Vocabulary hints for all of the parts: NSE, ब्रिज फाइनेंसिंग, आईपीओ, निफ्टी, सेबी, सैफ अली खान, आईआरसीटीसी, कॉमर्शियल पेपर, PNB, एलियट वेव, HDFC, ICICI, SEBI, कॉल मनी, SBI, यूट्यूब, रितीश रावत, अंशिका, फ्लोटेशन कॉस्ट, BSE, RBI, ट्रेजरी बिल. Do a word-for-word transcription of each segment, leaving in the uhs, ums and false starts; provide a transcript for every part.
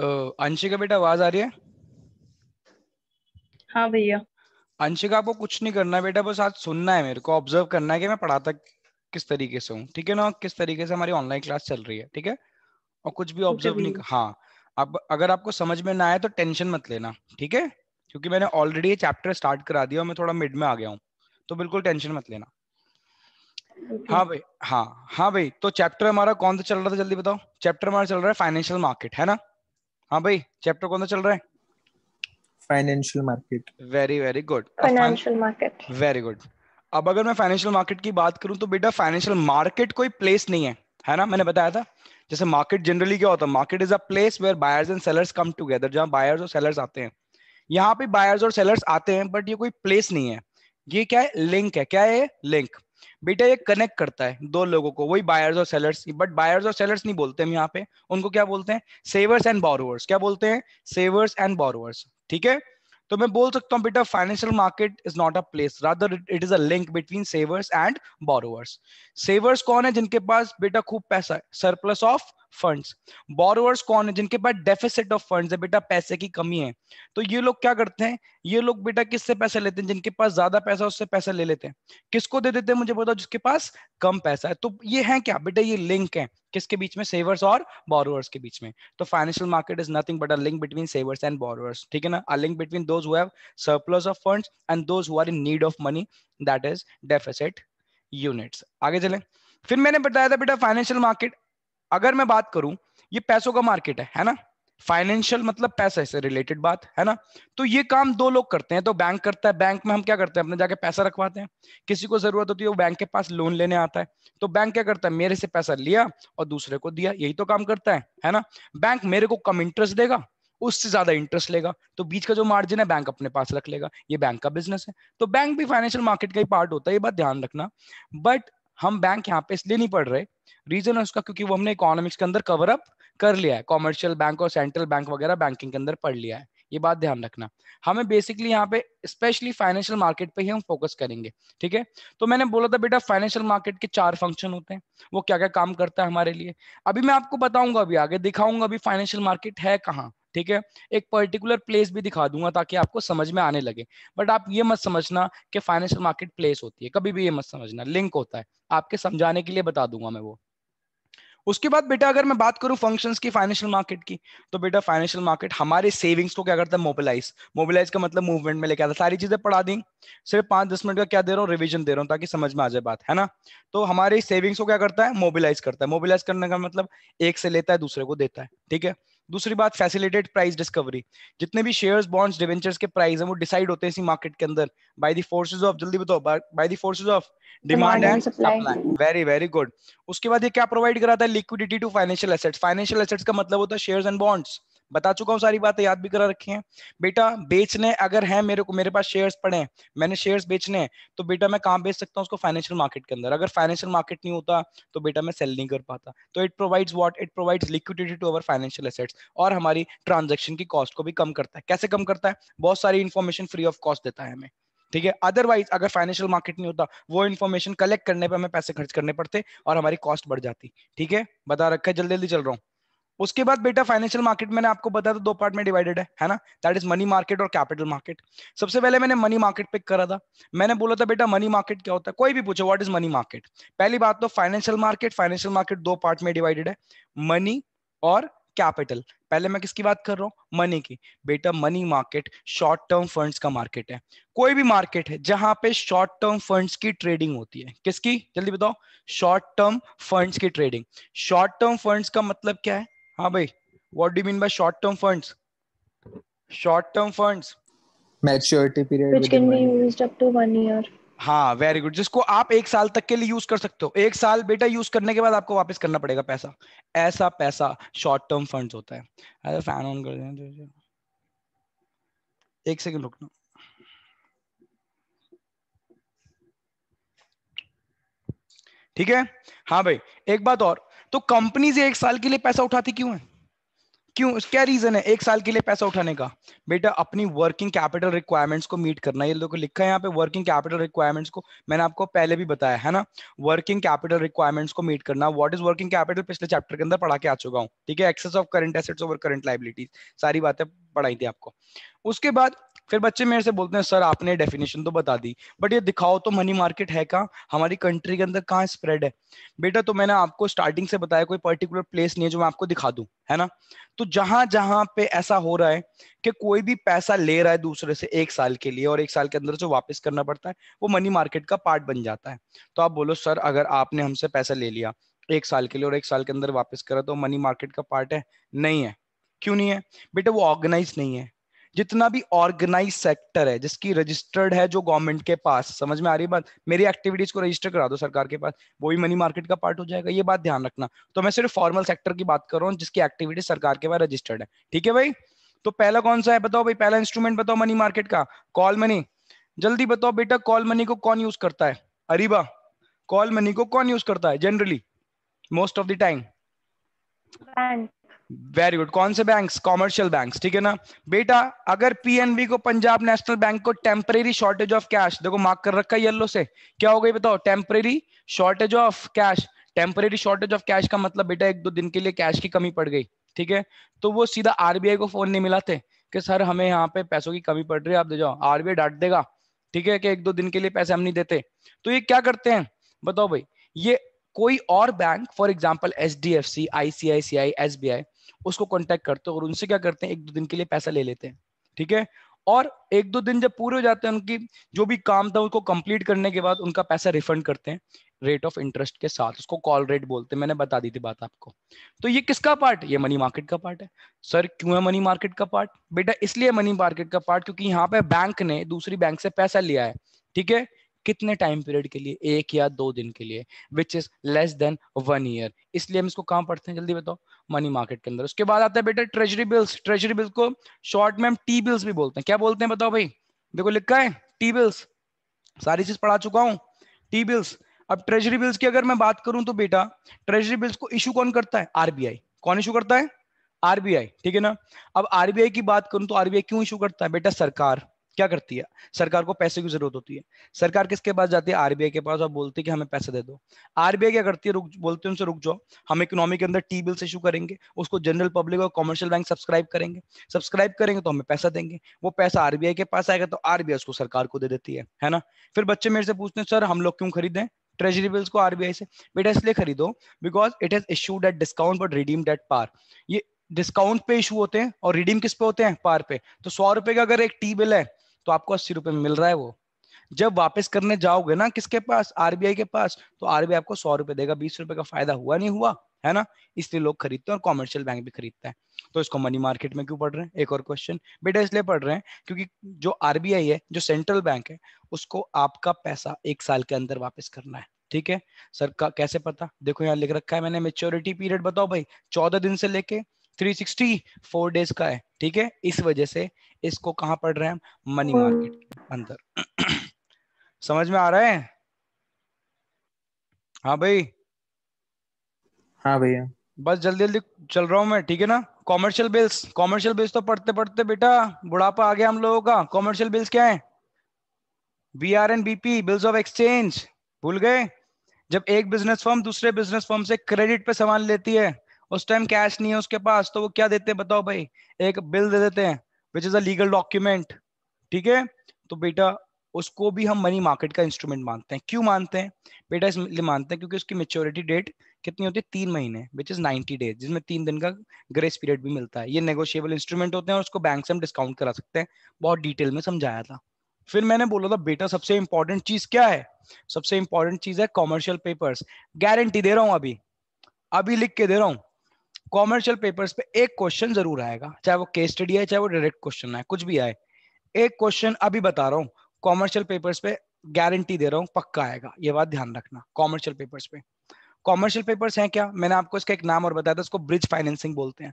अंशिका बेटा आवाज आ रही है? हाँ भैया। अंशिका आपको कुछ नहीं करना बेटा, बस आज सुनना है, मेरे को ऑब्जर्व करना है कि मैं पढ़ाता किस तरीके से हूँ, ठीक है ना, किस तरीके से हमारी ऑनलाइन क्लास चल रही है, ठीक है, और कुछ भी ऑब्जर्व नहीं। हाँ, अब अगर आपको समझ में ना आए तो टेंशन मत लेना, ठीक है, क्योंकि मैंने ऑलरेडी ये चैप्टर स्टार्ट करा दिया और मैं थोड़ा मिड में आ गया हूँ, तो बिल्कुल टेंशन मत लेना। हाँ भाई, हाँ हाँ भाई, तो चैप्टर हमारा कौन सा चल रहा था जल्दी बताओ? चैप्टर हमारा चल रहा है फाइनेंशियल मार्केट, है ना? हाँ भाई, चैप्टर कौन सा चल रहा है? Financial market. Very very good, financial market, very good. अब अगर मैं फाइनेंशियल मार्केट की बात करूं तो बेटा फाइनेंशियल मार्केट कोई प्लेस नहीं है, है ना? मैंने बताया था जैसे मार्केट जनरली क्या होता है, market is a place where buyers and sellers come together, जहां बायर्स और सेलर्स आते हैं। यहाँ पे बायर्स और सेलर्स आते हैं, बट ये कोई प्लेस नहीं है, ये क्या है, लिंक है। क्या है? लिंक बेटा, ये कनेक्ट करता है दो लोगों को, वही बायर्स और सेलर्स, बट बायर्स और सेलर्स नहीं बोलते हम यहाँ पे, उनको क्या बोलते हैं? Savers and borrowers. क्या बोलते हैं? सेवर्स एंड बोरोवर्स, ठीक है। तो मैं बोल सकता हूँ बेटा financial market is not a place, rather it is a link between savers and borrowers. Savers कौन है? जिनके पास बेटा खूब पैसा है, सरप्लस ऑफ फंड्स। बोरोवर्स कौन है? जिनके पास डेफिसिट ऑफ फंड्स है, बेटा पैसे की कमी है। तो ये लोग क्या करते हैं? ये लोग बेटा किससे पैसे लेते हैं? जिनके पास ज्यादा पैसा उससे पैसा ले लेते हैं। किसको दे देते हैं मुझे बताओ? जिसके पास कम पैसा है। तो ये है क्या बेटा? ये लिंक है, किसके बीच में? सेवर्स और बोरोवर्स के बीच में। तो financial market is nothing but a link between savers and borrowers, ठीक है ना, a link between those who have surplus of funds and those who are in need of money, that is deficit units. आगे चलें, फिर मैंने बताया था बेटा फाइनेंशियल मार्केट, अगर मैं बात करूं, ये पैसों का मार्केट है, है ना, फाइनेंशियल मतलब पैसे से रिलेटेड बात है ना। तो ये काम दो लोग करते हैं, तो बैंक करता है, बैंक में हम क्या करते हैं? अपने जाके पैसा रखवाते हैं, किसी को जरूरत होती है वो बैंक के पास लोन लेने आता है, तो बैंक क्या करता है? मेरे से पैसा लिया और दूसरे को दिया, यही तो काम करता है, है ना। बैंक मेरे को कम इंटरेस्ट देगा, उससे ज्यादा इंटरेस्ट लेगा, तो बीच का जो मार्जिन है बैंक अपने पास रख लेगा, ये बैंक का बिजनेस है। तो बैंक भी फाइनेंशियल मार्केट का ही पार्ट होता है, ये बात ध्यान रखना। बट हम बैंक यहाँ पे इसलिए नहीं पढ़ रहे, रीजन है उसका क्योंकि वो हमने इकोनॉमिक्स के अंदर कवर अप कर लिया है, कॉमर्शियल बैंक और सेंट्रल बैंक वगैरह बैंकिंग के अंदर पढ़ लिया है, ये बात ध्यान रखना। हमें बेसिकली यहाँ पे स्पेशली फाइनेंशियल मार्केट पे ही हम फोकस करेंगे, ठीक है। तो मैंने बोला था बेटा फाइनेंशियल मार्केट के चार फंक्शन होते हैं, वो क्या क्या काम करता है हमारे लिए, अभी मैं आपको बताऊंगा, अभी आगे दिखाऊंगा अभी फाइनेंशियल मार्केट है कहाँ, ठीक है। एक पर्टिकुलर प्लेस भी दिखा दूंगा ताकि आपको समझ में आने लगे, बट आप ये मत समझना कि फाइनेंशियल मार्केट प्लेस होती है, कभी भी ये मत समझना, लिंक होता है, आपके समझाने के लिए बता दूंगा मैं वो। उसके बाद बेटा अगर मैं बात करूं फंक्शंस की फाइनेंशियल मार्केट की, तो बेटा फाइनेंशियल मार्केट हमारे सेविंग्स को क्या करता है? मोबिलाइज। मोबिलाइज का मतलब मूवमेंट में लेके आता है। सारी चीजें पढ़ा दी, सिर्फ पांच दस मिनट का क्या दे रहा हूँ, रिवीजन दे रहा हूँ ताकि समझ में आ जाए बात, है ना। तो हमारे सेविंग्स को क्या करता है? मोबिलाइज करता है। मोबिलाइज करने का मतलब एक से लेता है दूसरे को देता है, ठीक है। दूसरी बात फैसिलिटेटेड प्राइस डिस्कवरी, जितने भी शेयर्स बॉन्ड्स डिवेंचर्स के प्राइस हैं वो डिसाइड होते हैं इसी मार्केट के अंदर बाय द फोर्सेस ऑफ, जल्दी बताओ, by the forces of demand and supply. Very very good. उसके बाद ये क्या प्रोवाइड कराता है? Liquidity to financial assets. Financial assets का मतलब होता है शेयर्स एंड बॉन्ड्स, बता चुका हूँ, सारी बातें याद भी करा रखी हैं बेटा। बेचने अगर है मेरे को, मेरे पास शेयर्स पड़े हैं, मैंने शेयर्स बेचने हैं, तो बेटा मैं कहाँ बेच सकता हूँ उसको? फाइनेंशियल मार्केट के अंदर। अगर फाइनेंशियल मार्केट नहीं होता तो बेटा मैं सेल नहीं कर पाता। तो it provides what? It provides liquidity to our financial assets, और हमारी ट्रांजेक्शन की कॉस्ट को भी कम करता है। कैसे कम करता है? बहुत सारी इन्फॉर्मेशन फ्री ऑफ कॉस्ट देता है हमें, ठीक है। अदरवाइज अगर फाइनेंशियल मार्केट नहीं होता, वो इन्फॉर्मेशन कलेक्ट करने पर हमें पैसे खर्च करने पड़ते और हमारी कॉस्ट बढ़ जाती, ठीक है, बता रखा है, जल्दी जल्दी चल रहा हूँ। उसके बाद बेटा फाइनेंशियल मार्केट मैंने आपको बताया था दो पार्ट में डिवाइडेड है, है ना, दैट इज मनी मार्केट और कैपिटल मार्केट। सबसे पहले मैंने मनी मार्केट पिक करा था, मैंने बोला था बेटा मनी मार्केट क्या होता है, कोई भी पूछे व्हाट इज मनी मार्केट। पहली बात तो फाइनेंशियल मार्केट, फाइनेंशियल मार्केट दो पार्ट में डिवाइडेड है, मनी और कैपिटल। पहले मैं किसकी बात कर रहा हूँ? मनी की। बेटा money market short term funds का मार्केट है, कोई भी मार्केट है जहां पे शॉर्ट टर्म फंड्स की ट्रेडिंग होती है। किसकी? जल्दी बताओ। शॉर्ट टर्म फंड्स की ट्रेडिंग। शॉर्ट टर्म फंड्स का मतलब क्या है? हाँ भाई, what do you mean by short term funds? Short term funds, maturity period which can be used up to one year. हाँ, वेरी गुड, जिसको आप एक साल तक के लिए यूज कर सकते हो। एक साल बेटा यूज करने के बाद आपको वापस करना पड़ेगा पैसा, ऐसा पैसा शॉर्ट टर्म फंड्स होता है। अरे फैन ऑन कर दें, एक सेकंड रुकना। ठीक है। हाँ भाई, एक बात और, तो कंपनीज एक साल के लिए पैसा उठाती क्यों है? क्यों, क्या रीजन है एक साल के लिए पैसा उठाने का? बेटा अपनी वर्किंग कैपिटल रिक्वायरमेंट्स को मीट करना। ये देखो लिखा है यहाँ पे वर्किंग कैपिटल रिक्वायरमेंट्स को, मैंने आपको पहले भी बताया है ना, वर्किंग कैपिटल रिक्वायरमेंट्स को मीट करना। व्हाट इज वर्किंग कैपिटल पिछले चैप्टर के अंदर पढ़ा के आ चुका हूँ, ठीक है। Excess of current assets over current liabilities, सारी बातें पढ़ाई थी आपको। उसके बाद फिर बच्चे मेरे से बोलते हैं सर आपने डेफिनेशन तो बता दी, बट ये दिखाओ तो मनी मार्केट है कहाँ, हमारी कंट्री के अंदर कहाँ स्प्रेड है। बेटा तो मैंने आपको स्टार्टिंग से बताया कोई पर्टिकुलर प्लेस नहीं है जो मैं आपको दिखा दूं, है ना। तो जहां जहां पे ऐसा हो रहा है कि कोई भी पैसा ले रहा है दूसरे से एक साल के लिए और एक साल के अंदर जो वापस करना पड़ता है वो मनी मार्केट का पार्ट बन जाता है। तो आप बोलो सर अगर आपने हमसे पैसा ले लिया एक साल के लिए और एक साल के अंदर वापस करा तो मनी मार्केट का पार्ट है? नहीं है। क्यों नहीं है? बेटा वो ऑर्गेनाइज नहीं है। जितना भी ऑर्गेनाइज सेक्टर है जिसकी रजिस्टर्ड है, जो गवर्नमेंट के पास, समझ में आ रही बात, मेरी एक्टिविटीज को रजिस्टर करा दो सरकार के पास, वो भी मनी मार्केट का पार्ट हो जाएगा। ये बात ध्यान रखना। तो मैं सिर्फ फॉर्मल सेक्टर की बात कर रहा हूँ जिसकी एक्टिविटीज सरकार के पास रजिस्टर्ड है, ठीक है भाई। तो पहला कौन सा है बताओ भाई, पहला इंस्ट्रूमेंट बताओ मनी मार्केट का, कॉल मनी। जल्दी बताओ बेटा कॉल मनी को कौन यूज करता है? अरीबा, कॉल मनी को कौन यूज करता है generally most of the time? Very good. कौन से बैंक्स? कॉमर्शियल बैंक्स, ठीक है ना। बेटा अगर पीएनबी को, पंजाब नेशनल बैंक को टेम्परेरी शॉर्टेज ऑफ कैश, देखो मार्क कर रखा है येलो से, क्या हो गई बताओ? Temporary shortage of cash. Temporary shortage of cash का मतलब बेटा एक दो दिन के लिए कैश की कमी पड़ गई, ठीक है। तो वो सीधा आरबीआई को फोन नहीं मिलाते कि सर हमें यहाँ पे पैसों की कमी पड़ रही है आप दे जाओ, आरबीआई डांट देगा, ठीक है, कि एक दो दिन के लिए पैसे हम नहीं देते। तो ये क्या करते हैं बताओ भाई, ये कोई और bank, for example H D F C, ICICI, S B I, उसको कांटेक्ट करते हैं और उनसे क्या करते हैं एक दो दिन के लिए पैसा ले लेते हैं, ठीक है। और एक दो दिन जब पूरे हो जाते हैं उनकी जो भी काम था उसको कंप्लीट करने के बाद उनका पैसा रिफंड करते हैं रेट ऑफ इंटरेस्ट के साथ, उसको कॉल रेट बोलते हैं, मैंने बता दी थी बात आपको। तो ये किसका पार्ट? ये मनी मार्केट का पार्ट है। सर क्यों है मनी मार्केट का पार्ट? बेटा इसलिए मनी मार्केट का पार्ट क्योंकि यहाँ पे बैंक ने दूसरी बैंक से पैसा लिया है, ठीक है, कितने टाइम पीरियड के लिए? एक या दो दिन के लिए, which is less than one year, इसलिए हम इसको कहां पढ़ते हैं जल्दी बताओ? मनी मार्केट के अंदर। उसके बाद आता है बेटा ट्रेजरी बिल्स। ट्रेजरी बिल्स को शॉर्ट में हम टी बिल्स भी बोलते हैं। क्या बोलते हैं बताओ भाई? देखो लिखा है टी बिल्स, सारी चीज पढ़ा चुका हूं, टी बिल्स। अब ट्रेजरी बिल्स की अगर मैं बात करूं तो बेटा ट्रेजरी बिल्स को इशू कौन करता है? आरबीआई। कौन इशू करता है? आरबीआई, ठीक है ना। अब आरबीआई की बात करूं तो आरबीआई क्यों इशू करता है? बेटा सरकार क्या करती है, सरकार को पैसे की जरूरत होती है, सरकार किसके पास जाती है? आरबीआई के पास, और बोलती है कि हमें पैसे दे दो। आरबीआई क्या करती है, रुक बोलते हैं उनसे रुक जाओ, हम इकोनॉमी के अंदर टी बिल्स इशू करेंगे, उसको जनरल पब्लिक और कॉमर्शियल बैंक सब्सक्राइब करेंगे, सब्सक्राइब करेंगे तो हमें पैसा देंगे, वो पैसा आरबीआई के पास आएगा तो आरबीआई उसको सरकार को दे देती है, है ना। फिर बच्चे मेरे से पूछते हैं सर हम लोग क्यों खरीदें ट्रेजरी बिल्स को आरबीआई से? बेटा इसलिए खरीदो because it has issued at discount but redeemed at par. ये डिस्काउंट पे इशू होते हैं और रिडीम किस पे होते हैं? पार पे। तो सौ रुपए का अगर एक टी बिल है तो आपको अस्सी रुपए में मिल रहा है, वो जब वापस करने जाओगे ना किसके पास? आरबीआई के पास, तो आरबीआई आपको सौ रुपए देगा, बीस रुपए का फायदा हुआ नहीं हुआ, है ना। इसलिए लोग खरीदते हैं और कॉमर्शियल बैंक भी खरीदता है। तो इसको मनी मार्केट में क्यों पढ़ रहे हैं? एक और क्वेश्चन बेटा इसलिए पढ़ रहे हैं क्योंकि जो आरबीआई है, जो सेंट्रल बैंक है, उसको आपका पैसा एक साल के अंदर वापस करना है, ठीक है। सर का कैसे पता? देखो यहाँ लिख रखा है मैंने, मेच्योरिटी पीरियड बताओ भाई चौदह दिन से लेके तीन सौ चौंसठ डेज का है, ठीक है। इस वजह से इसको कहां पढ़ रहे हैं? मनी मार्केट के अंदर। समझ में आ रहा है? हाँ भाई, हाँ भैया, बस जल्दी जल्दी चल रहा हूं मैं, ठीक है ना। कॉमर्शियल बिल्स, कॉमर्शियल बिल्स तो पढ़ते पढ़ते बेटा बुढ़ापा आ गया हम लोगों का। कॉमर्शियल बिल्स क्या है? B R and BP, bills of exchange, भूल गए? जब एक बिजनेस फर्म दूसरे बिजनेस फर्म से क्रेडिट पे सामान लेती है, उस टाइम कैश नहीं है उसके पास, तो वो क्या देते हैं बताओ भाई? एक बिल दे देते हैं which is a legal document, ठीक है। तो बेटा उसको भी हम मनी मार्केट का इंस्ट्रूमेंट मानते हैं। क्यों मानते हैं बेटा? इसलिए मानते हैं क्योंकि उसकी मेच्योरिटी डेट कितनी होती है? तीन महीने विच इज नाइनटी डेज, जिसमें तीन दिन का ग्रेस पीरियड भी मिलता है। ये नेगोशिएबल इंस्ट्रूमेंट होते हैं और उसको बैंक से हम डिस्काउंट करा सकते हैं, बहुत डिटेल में समझाया था। फिर मैंने बोला था बेटा सबसे इंपॉर्टेंट चीज क्या है? सबसे इंपॉर्टेंट चीज है कॉमर्शियल पेपर्स। गारंटी दे रहा हूँ अभी अभी लिख के दे रहा हूँ, कॉमर्शियल पेपर्स पे एक क्वेश्चन जरूर आएगा, चाहे वो केस स्टडी है, चाहे वो डायरेक्ट क्वेश्चन है, कुछ भी आए, एक क्वेश्चन अभी बता रहा हूँ कॉमर्शियल पेपर्स पे गारंटी दे रहा हूँ पक्का आएगा, ये बात ध्यान रखना। कॉमर्शियल पेपर्स पे, कॉमर्शियल पेपर्स हैं क्या? मैंने आपको इसका एक नाम और बताया था, उसको ब्रिज फाइनेंसिंग बोलते हैं।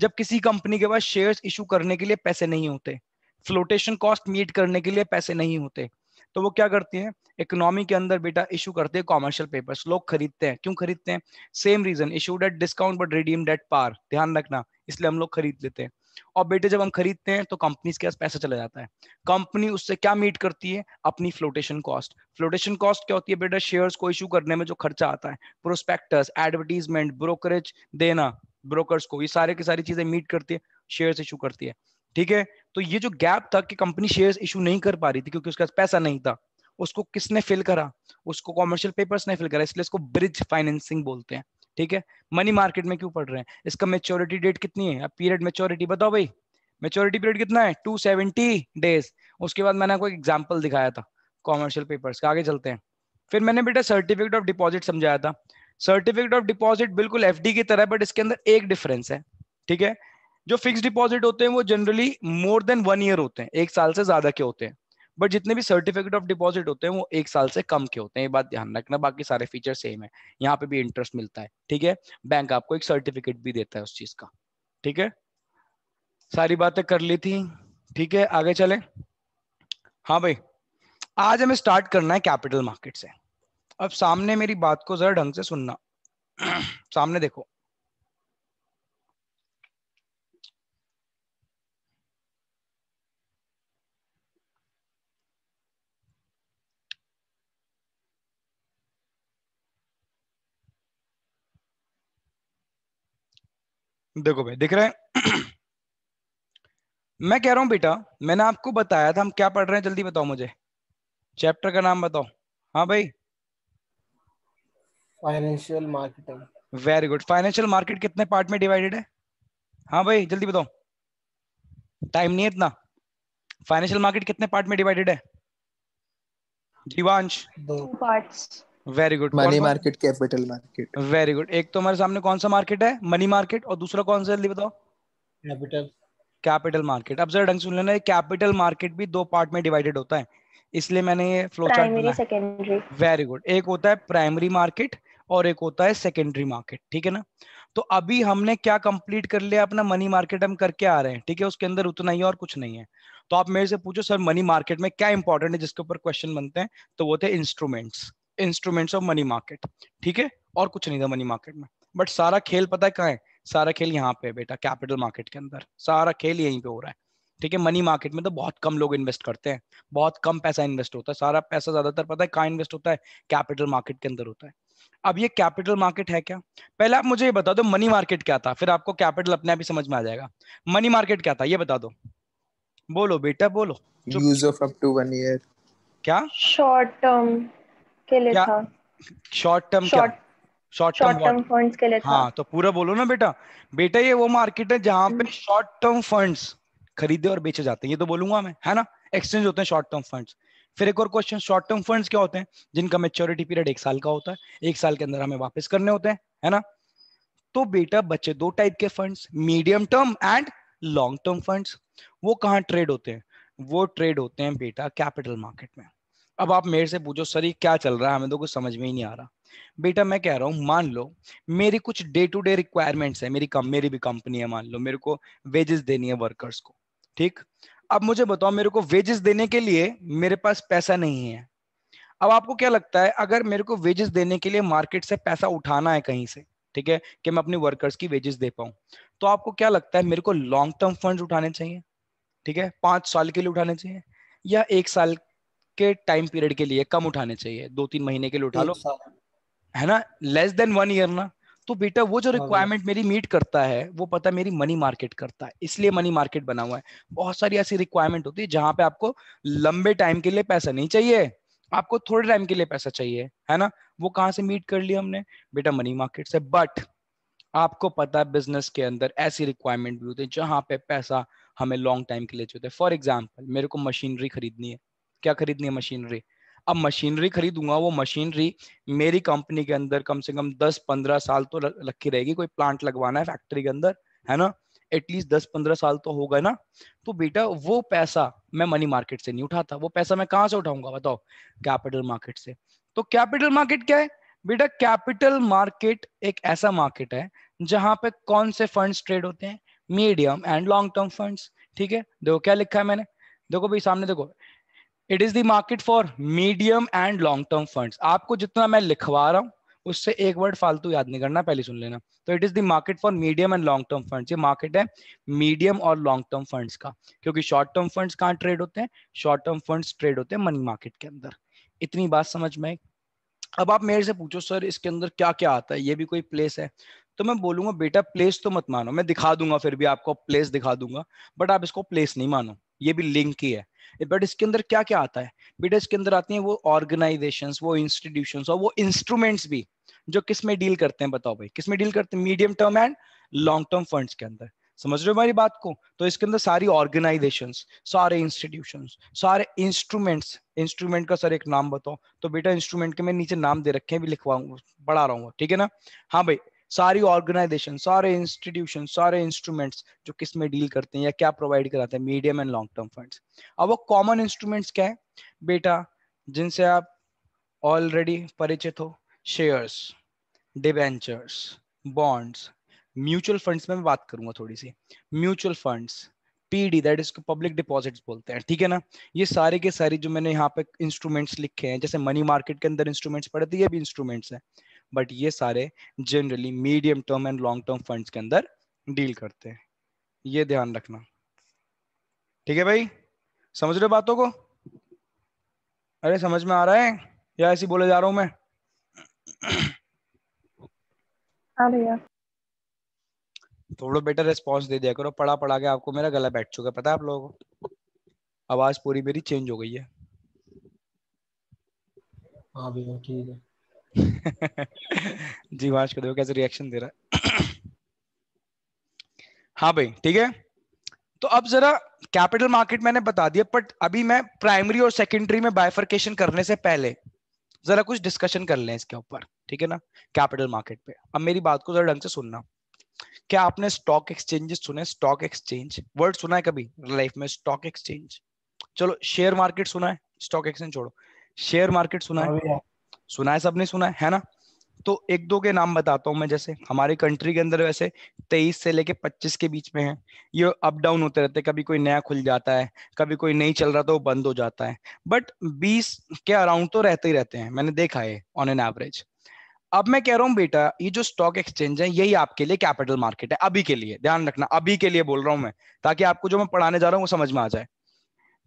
जब किसी कंपनी के पास शेयर्स इशू करने के लिए पैसे नहीं होते, फ्लोटेशन कॉस्ट मीट करने के लिए पैसे नहीं होते, तो वो क्या करती हैं, इकोनॉमी के अंदर बेटा इशू करते हैं कॉमर्शियल पेपर्स, लोग खरीदते हैं। क्यों खरीदते हैं? Same reason, issued at discount but redeemed at par, ध्यान रखना, इसलिए हम लोग खरीद लेते हैं। और बेटे जब हम खरीदते हैं तो कंपनीज के पास पैसा चला जाता है, कंपनी उससे क्या मीट करती है, अपनी फ्लोटेशन कॉस्ट। फ्लोटेशन कॉस्ट क्या होती है बेटा, शेयर्स को इशू करने में जो खर्चा आता है, प्रोस्पेक्टस, एडवर्टीजमेंट, ब्रोकरेज देना ब्रोकर्स को, ये सारे की सारी चीजें मीट करती है, शेयर्स इशू करती है। ठीक है, तो ये जो गैप था कि कंपनी शेयर्स इशू नहीं कर पा रही थी क्योंकि उसके पास पैसा नहीं था, उसको किसने फिल करा, उसको कॉमर्शियल पेपर्स ने फिल करा, इसलिए इसको ब्रिज फाइनेंसिंग बोलते हैं। ठीक है, मनी मार्केट में क्यों पढ़ रहे हैं, इसका मैच्योरिटी डेट कितनी है, अब पीरियड मैच्योरिटी बताओ भाई, मैच्योरिटी पीरियड कितना है, टू सेवेंटी डेज। उसके बाद मैंने आपको एक एग्जांपल दिखाया था कॉमर्शियल पेपर्स का, आगे चलते हैं। फिर मैंने बेटा सर्टिफिकेट ऑफ डिपॉजिट समझाया था, सर्टिफिकेट ऑफ डिपॉजिट बिल्कुल एफडी की तरह, बट इसके अंदर एक डिफरेंस है। ठीक है, जो फिक्स डिपॉजिट होते हैं वो generally more than one year होते हैं, एक साल से ज्यादा के होते हैं, बट जितने भी सर्टिफिकेट ऑफ डिपॉजिट होते हैं वो एक साल से कम के होते हैं, ये बात ध्यान रखना। बाकी सारे फीचर सेम है, यहाँ पे भी इंटरेस्ट मिलता है। ठीक है, बैंक आपको एक सर्टिफिकेट भी देता है उस चीज का। ठीक है, सारी बातें कर ली थी। ठीक है, आगे चले। हाँ भाई, आज हमें स्टार्ट करना है कैपिटल मार्केट से। अब सामने मेरी बात को जरा ढंग से सुनना, सामने देखो। देखो भाई, दिख रहे हैं? मैं कह रहा हूं बेटा, मैंने आपको बताया था हम क्या पढ़ रहे हैं, जल्दी बताओ मुझे, चैप्टर का नाम बताओ। हाँ भाई, financial marketing. Very good. Financial market कितने पार्ट में डिवाइडेड है? हाँ भाई जल्दी बताओ, टाइम नहीं है इतना। फाइनेंशियल मार्केट कितने पार्ट में डिवाइडेड है जीवांश? दो parts. Very good. Money market, capital market. Very good. एक तो हमारे सामने कौन सा मार्केट है, मनी मार्केट, और दूसरा कौन सा, जल्दी बताओ? कैपिटल। Capital market. अब जरा ढंग सुन लेना, कैपिटल मार्केट भी दो पार्ट में डिवाइडेड होता है, इसलिए मैंने ये फ्लो चार्ट बनाया। Primary, secondary. Very good. एक होता है प्राइमरी मार्केट और एक होता है सेकेंडरी मार्केट। ठीक है ना, तो अभी हमने क्या कंप्लीट कर लिया, अपना मनी मार्केट हम करके आ रहे हैं। ठीक है, उसके अंदर उतना ही और कुछ नहीं है। तो आप मेरे से पूछो सर मनी मार्केट में क्या इंपॉर्टेंट है, जिसके ऊपर क्वेश्चन बनते हैं, तो वो थे instruments, instruments of money market. ठीक है, और कुछ नहीं था मनी मार्केट में, बट सारा खेल पता है कहाँ है, सारा खेल यहाँ पे बेटा, कैपिटल मार्केट के अंदर सारा खेल यहीं पे हो रहा है। ठीक है, मनी मार्केट में तो बहुत कम लोग इन्वेस्ट करते हैं, बहुत कम पैसा इन्वेस्ट होता है, सारा पैसा ज्यादातर पता है कहाँ इन्वेस्ट होता है, कैपिटल मार्केट के अंदर होता है। अब ये कैपिटल मार्केट है क्या, पहले आप मुझे ये बता दो मनी मार्केट क्या था, फिर आपको कैपिटल अपने आप ही समझ में आ जाएगा। मनी मार्केट क्या था ये बता दो, बोलो बेटा बोलो। Use of up to one year, क्या शॉर्ट टर्म के लिए था, short term, short term funds के लिए था। हाँ तो पूरा बोलो ना बेटा। बेटा ये वो मार्केट है जहाँ पे शॉर्ट टर्म फंड्स खरीदे और बेचे जाते हैं, ये तो बोलूंगा मैं, है ना, एक्सचेंज होते हैं शॉर्ट टर्म फंड्स। फिर एक और क्वेश्चन, शॉर्ट टर्म फंड्स क्या होते हैं, जिनका मैच्योरिटी पीरियड एक साल का होता है, एक साल के अंदर हमें वापस करने होते हैं, है ना। तो बेटा बच्चे दो टाइप के funds, medium term and long term funds. वो कहाँ ट्रेड होते हैं, वो ट्रेड होते हैं बेटा कैपिटल मार्केट में। अब आप मेरे से पूछो सर ये क्या चल रहा है, हमें तो कुछ समझ में ही नहीं आ रहा। बेटा मैं कह रहा हूँ, मान लो मेरी कुछ डे टू डे रिक्वायरमेंट्स है, मेरी कम, मेरी भी कंपनी है, मान लो मेरे को वेजेस देनी है वर्कर्स को। ठीक, अब मुझे बताओ मेरे को वेजेस देने के लिए मेरे पास पैसा नहीं है। अब आपको क्या लगता है, अगर मेरे को वेजेस देने के लिए मार्केट से पैसा उठाना है कहीं से, ठीक है, कि मैं अपने वर्कर्स की वेजेस दे पाऊँ, तो आपको क्या लगता है मेरे को लॉन्ग टर्म फंड उठाने चाहिए, ठीक है, पांच साल के लिए उठाने चाहिए, या एक साल के टाइम पीरियड के लिए कम उठाने चाहिए, दो तीन महीने के लिए उठा लो, है ना, लेस देन वन ईयर ना। तो बेटा वो जो रिक्वायरमेंट मेरी मीट करता है वो पता मेरी मनी मार्केट करता है, इसलिए मनी मार्केट बना हुआ है। बहुत सारी ऐसी रिक्वायरमेंट होती है जहां पे आपको लंबे टाइम के लिए पैसा नहीं चाहिए, आपको थोड़े टाइम के लिए पैसा चाहिए, है ना। वो कहां से मीट कर लिया हमने बेटा, मनी मार्केट से। बट आपको पता है बिजनेस के अंदर ऐसी रिक्वायरमेंट भी होती है जहां पे पैसा हमें लॉन्ग टाइम के लिए चाहिए। फॉर एग्जाम्पल मेरे को मशीनरी खरीदनी है, क्या खरीदनी है, मशीनरी। अब मशीनरी खरीदूंगा, वो मशीनरी मेरी कंपनी के अंदर कम से कम दस पंद्रह साल तो रखी रहेगी, कोई प्लांट लगवाना है फैक्ट्री के अंदर, है ना, एटलीस्ट दस पंद्रह साल तो होगा ना। तो बेटा वो पैसा मैं मनी मार्केट से नहीं उठाता, वो पैसा मैं कहाँ से उठाऊंगा बताओ, कैपिटल मार्केट से। तो कैपिटल मार्केट क्या है बेटा, कैपिटल मार्केट एक ऐसा मार्केट है जहां पे कौन से फंड्स ट्रेड होते हैं, medium and long term funds. ठीक है, देखो क्या लिखा है मैंने, देखो भाई सामने देखो, it is the market for medium and long term funds. आपको जितना मैं लिखवा रहा हूँ उससे एक वर्ड फालतू याद नहीं करना, पहले सुन लेना। तो it is the market for medium and long term funds, ये मार्केट है मीडियम और लॉन्ग टर्म फंड्स का, क्योंकि शॉर्ट टर्म फंड्स कहाँ ट्रेड होते हैं, शॉर्ट टर्म फंड्स ट्रेड होते हैं मनी मार्केट के अंदर। इतनी बात समझ में आई। अब आप मेरे से पूछो सर इसके अंदर क्या क्या आता है, ये भी कोई प्लेस है? तो मैं बोलूंगा बेटा प्लेस तो मत मानो, मैं दिखा दूंगा फिर भी आपको प्लेस दिखा दूंगा, बट आप इसको प्लेस नहीं मानो, ये भी लिंक ही है। बट इसके अंदर क्या क्या आता है बेटा, इसके अंदर आती हैं वो ऑर्गेनाइजेशंस, वो इंस्टीट्यूशंस और वो इंस्ट्रूमेंट्स भी जो किस में डील करते हैं, बताओ भाई किस में डील करते हैं, medium term and long term funds के अंदर। समझ रहे हो हमारी बात को? तो इसके अंदर सारी ऑर्गेनाइजेशंस, सारे इंस्टीट्यूशंस, सारे इंस्ट्रूमेंट्स, इंस्ट्रूमेंट का सर एक नाम बताओ, तो बेटा इंस्ट्रूमेंट के मैं नीचे नाम दे रखे हैं, भी लिखवाऊंगा पढ़ा रहा हूँ, ठीक है ना। हाँ भाई, सारी ऑर्गेनाइजेशन, सारे इंस्टीट्यूशन, सारे इंस्ट्रूमेंट्स जो किस में डील करते हैं या क्या प्रोवाइड कराते हैं, medium and long term funds. अब वो कॉमन इंस्ट्रूमेंट्स क्या है बेटा, जिनसे आप ऑलरेडी परिचित हो, shares, debentures, bonds, mutual funds में मैं बात करूंगा थोड़ी सी, mutual funds, PD that is public deposits बोलते हैं, ठीक है ना। ये सारे के सारे जो मैंने यहाँ पे इंस्ट्रूमेंट्स लिखे हैं, जैसे मनी मार्केट के अंदर इंस्ट्रूमेंट्स पड़े थे, ये भी इंस्ट्रूमेंट्स हैं, बट ये सारे generally medium term and long term funds के अंदर डील करते हैं, ये ध्यान रखना, ठीक है भाई। समझ रहे बातों को? अरे समझ में आ रहा है या ऐसे बोले जा रहा हूं मैं? अरे यार थोड़ा बेटर रिस्पॉन्स दे दिया करो, पढ़ा पढ़ा के आपको मेरा गला बैठ चुका है, पता है आप लोगों को, आवाज पूरी मेरी चेंज हो गई है। हाँ भैया ठीक है। जी वाश कर दो, कैसे रिएक्शन दे रहा है। हाँ भाई ठीक है। तो अब जरा कैपिटल मार्केट मैंने बता दिया, बट अभी मैं प्राइमरी और सेकेंडरी में बाइफरकेशन करने से पहले जरा कुछ डिस्कशन कर लें इसके ऊपर, ठीक है ना, कैपिटल मार्केट पे। अब मेरी बात को जरा ढंग से सुनना। क्या आपने स्टॉक एक्सचेंजेस सुने? स्टॉक एक्सचेंज वर्ड सुना है कभी लाइफ में? स्टॉक एक्सचेंज, चलो शेयर मार्केट सुना है, स्टॉक एक्सचेंज छोड़ो, शेयर मार्केट सुना है, सुना है सबने सुना है, है ना। तो एक दो के नाम बताता हूँ मैं, जैसे हमारे कंट्री के अंदर वैसे तेईस से लेके पच्चीस के बीच में है, ये अप डाउन होते रहते हैं, कभी कोई नया खुल जाता है, कभी कोई नहीं चल रहा तो वो बंद हो जाता है, बट बीस के अराउंड तो रहते ही रहते हैं, मैंने देखा है ऑन एन एवरेज। अब मैं कह रहा हूँ बेटा ये जो स्टॉक एक्सचेंज है यही आपके लिए कैपिटल मार्केट है, अभी के लिए ध्यान रखना, अभी के लिए बोल रहा हूँ मैं, ताकि आपको जो मैं पढ़ाने जा रहा हूँ वो समझ में आ जाए।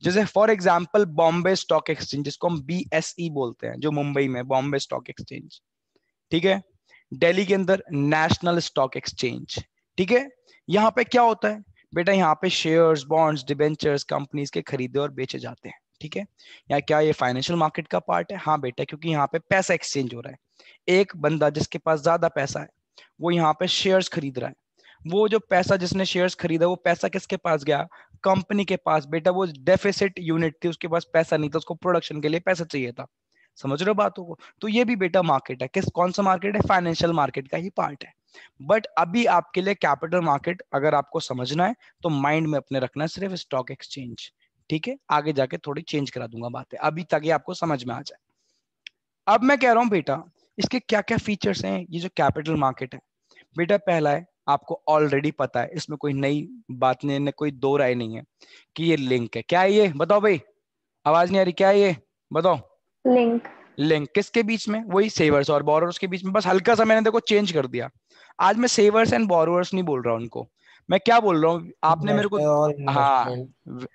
जैसे for example Bombay stock exchange, जिसको हम बीएसई बोलते हैं, जो मुंबई में बॉम्बे स्टॉक एक्सचेंज, ठीक है। दिल्ली के अंदर नेशनल स्टॉक एक्सचेंज, ठीक है। यहाँ पे क्या होता है बेटा, यहाँ पे शेयर्स, बॉन्ड्स, डिबेंचर्स कंपनीज के खरीदे और बेचे जाते हैं, ठीक है। या क्या ये फाइनेंशियल मार्केट का पार्ट है? हाँ बेटा, क्योंकि यहाँ पे पैसा एक्सचेंज हो रहा है। एक बंदा जिसके पास ज्यादा पैसा है वो यहाँ पे शेयर्स खरीद रहा है, वो जो पैसा जिसने शेयर्स खरीदा वो पैसा किसके पास गया? कंपनी के पास। बेटा वो डेफिसिट यूनिट थी, उसके पास पैसा नहीं था, उसको प्रोडक्शन के लिए पैसा चाहिए था। समझ रहे हो बातों को? तो ये भी बेटा मार्केट है। किस कौन सा मार्केट है? फाइनेंशियल मार्केट का ही पार्ट है। बट अभी आपके लिए कैपिटल मार्केट अगर आपको समझना है तो माइंड में अपने रखना है सिर्फ स्टॉक एक्सचेंज, ठीक है। आगे जाके थोड़ी चेंज करा दूंगा बातें, अभी तक ये आपको समझ में आ जाए। अब मैं कह रहा हूँ बेटा इसके क्या क्या फीचर्स हैं, ये जो कैपिटल मार्केट है बेटा। पहला है, आपको ऑलरेडी पता है, इसमें कोई नई बात नहीं, कोई दो राय नहीं है कि ये लिंक है। क्या है ये बताओ भाई, आवाज नहीं आ रही, क्या है ये बताओ? लिंक। लिंक किसके बीच में? वही सेवर्स और बोरोवर्स के बीच में। बस हल्का सा मैंने देखो चेंज कर दिया, आज मैं सेवर्स एंड बोरोवर्स नहीं बोल रहा हूँ उनको, मैं क्या बोल रहा हूँ आपने मेरे को, हाँ